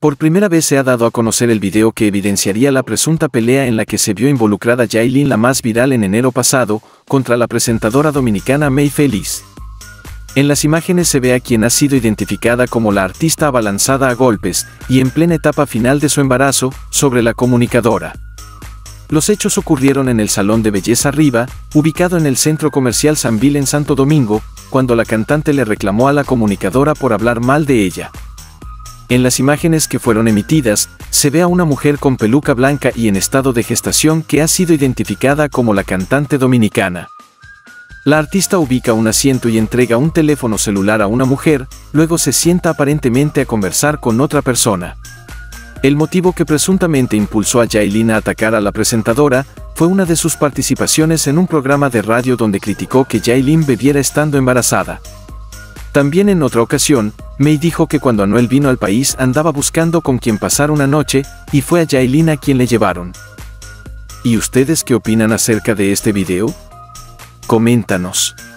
Por primera vez se ha dado a conocer el video que evidenciaría la presunta pelea en la que se vio involucrada Yailin la más viral en enero pasado, contra la presentadora dominicana Mey Feliz. En las imágenes se ve a quien ha sido identificada como la artista abalanzada a golpes, y en plena etapa final de su embarazo, sobre la comunicadora. Los hechos ocurrieron en el Salón de Belleza Riva, ubicado en el Centro Comercial San Vil en Santo Domingo, cuando la cantante le reclamó a la comunicadora por hablar mal de ella. En las imágenes que fueron emitidas, se ve a una mujer con peluca blanca y en estado de gestación que ha sido identificada como la cantante dominicana. La artista ubica un asiento y entrega un teléfono celular a una mujer, luego se sienta aparentemente a conversar con otra persona. El motivo que presuntamente impulsó a Yailin a atacar a la presentadora fue una de sus participaciones en un programa de radio donde criticó que Yailin bebiera estando embarazada. También en otra ocasión, Mey dijo que cuando Anuel vino al país andaba buscando con quien pasar una noche, y fue a Yailin a quien le llevaron. ¿Y ustedes qué opinan acerca de este video? Coméntanos.